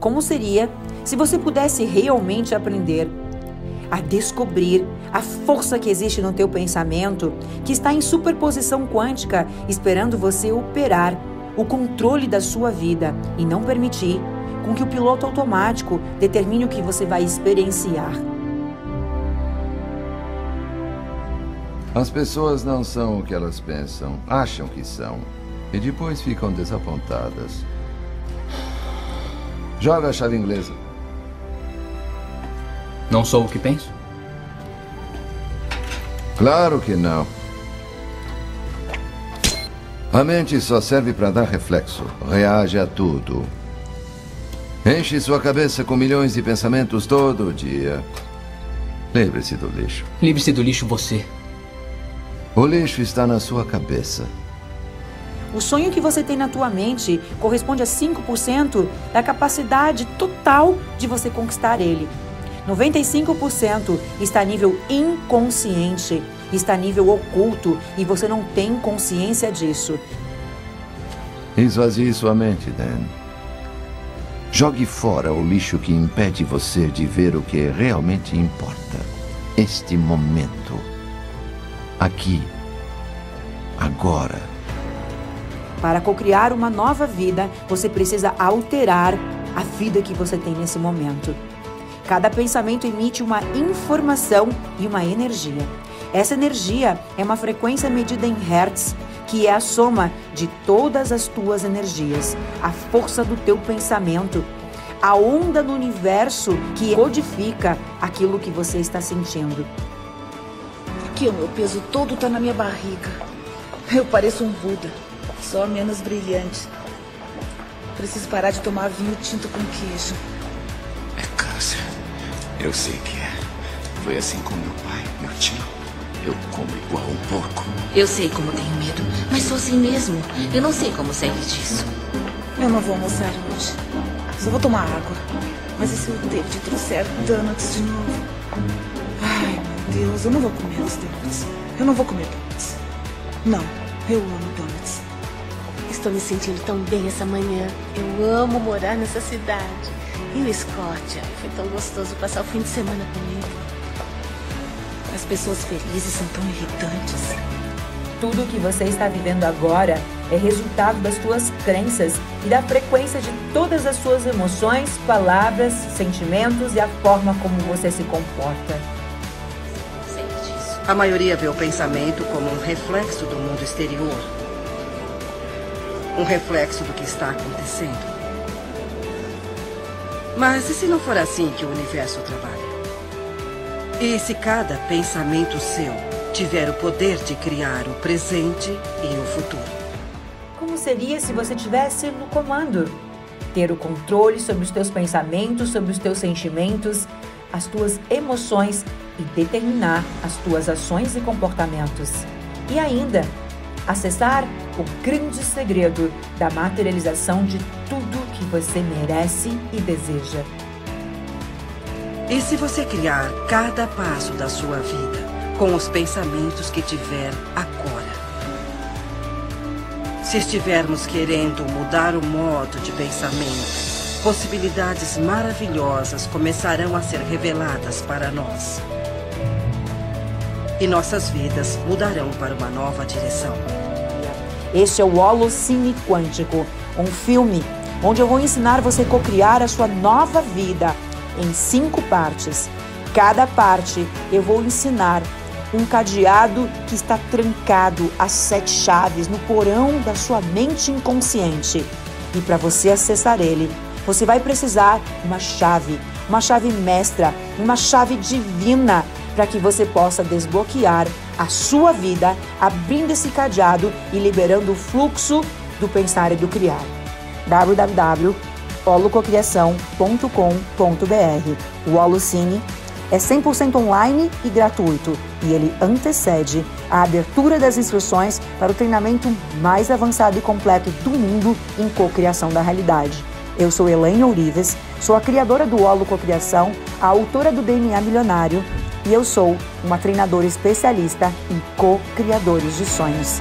Como seria se você pudesse realmente aprender a descobrir a força que existe no teu pensamento, que está em superposição quântica, esperando você operar o controle da sua vida e não permitir com que o piloto automático determine o que você vai experienciar? As pessoas não são o que elas pensam, acham que são, e depois ficam desapontadas. Joga a chave inglesa. Não sou o que penso? Claro que não. A mente só serve para dar reflexo, reage a tudo. Enche sua cabeça com milhões de pensamentos todo dia. Livre-se do lixo. Livre-se do lixo você. O lixo está na sua cabeça. O sonho que você tem na tua mente corresponde a 5% da capacidade total de você conquistar ele. 95% está a nível inconsciente, está a nível oculto e você não tem consciência disso. Esvazie sua mente, Dan. Jogue fora o lixo que impede você de ver o que realmente importa. Este momento. Aqui. Agora. Para cocriar uma nova vida, você precisa alterar a vida que você tem nesse momento. Cada pensamento emite uma informação e uma energia. Essa energia é uma frequência medida em hertz, que é a soma de todas as tuas energias, a força do teu pensamento, a onda no universo que codifica aquilo que você está sentindo. Por que o meu peso todo está na minha barriga? Eu pareço um Buda, só menos brilhante. Preciso parar de tomar vinho tinto com queijo. É câncer. Eu sei que é. Foi assim com meu pai, meu tio. Eu como igual um porco. Eu sei como tenho medo, mas sou assim mesmo. Eu não sei como sair disso. Eu não vou almoçar hoje. Só vou tomar água. Mas e se o David trouxer donuts de novo? Ai, meu Deus, eu não vou comer os donuts. Eu não vou comer donuts. Não, eu amo donuts. Estou me sentindo tão bem essa manhã. Eu amo morar nessa cidade. E o Scott, foi tão gostoso passar o fim de semana comigo. As pessoas felizes são tão irritantes. Tudo o que você está vivendo agora é resultado das suas crenças e da frequência de todas as suas emoções, palavras, sentimentos e a forma como você se comporta. A maioria vê o pensamento como um reflexo do mundo exterior. Um reflexo do que está acontecendo. Mas e se não for assim que o universo trabalha? E se cada pensamento seu tiver o poder de criar o presente e o futuro? Como seria se você tivesse no comando? Ter o controle sobre os teus pensamentos, sobre os teus sentimentos, as tuas emoções e determinar as tuas ações e comportamentos. E ainda, acessar o grande segredo da materialização de tudo que você merece e deseja. E se você criar cada passo da sua vida com os pensamentos que tiver agora? Se estivermos querendo mudar o modo de pensamento, possibilidades maravilhosas começarão a ser reveladas para nós. E nossas vidas mudarão para uma nova direção. Este é o Holocine Quântico, um filme onde eu vou ensinar você a cocriar a sua nova vida em 5 partes. Cada parte eu vou ensinar um cadeado que está trancado às 7 chaves no porão da sua mente inconsciente. E para você acessar ele, você vai precisar de uma chave mestra, uma chave divina, para que você possa desbloquear a sua vida, abrindo esse cadeado e liberando o fluxo do pensar e do criar. www.holococriação.com.br. O Holocine é 100% online e gratuito, e ele antecede a abertura das inscrições para o treinamento mais avançado e completo do mundo em cocriação da realidade. Eu sou Elaine Ourives, sou a criadora do Holococriação, a autora do DNA Milionário, e eu sou uma treinadora especialista em co-criadores de sonhos.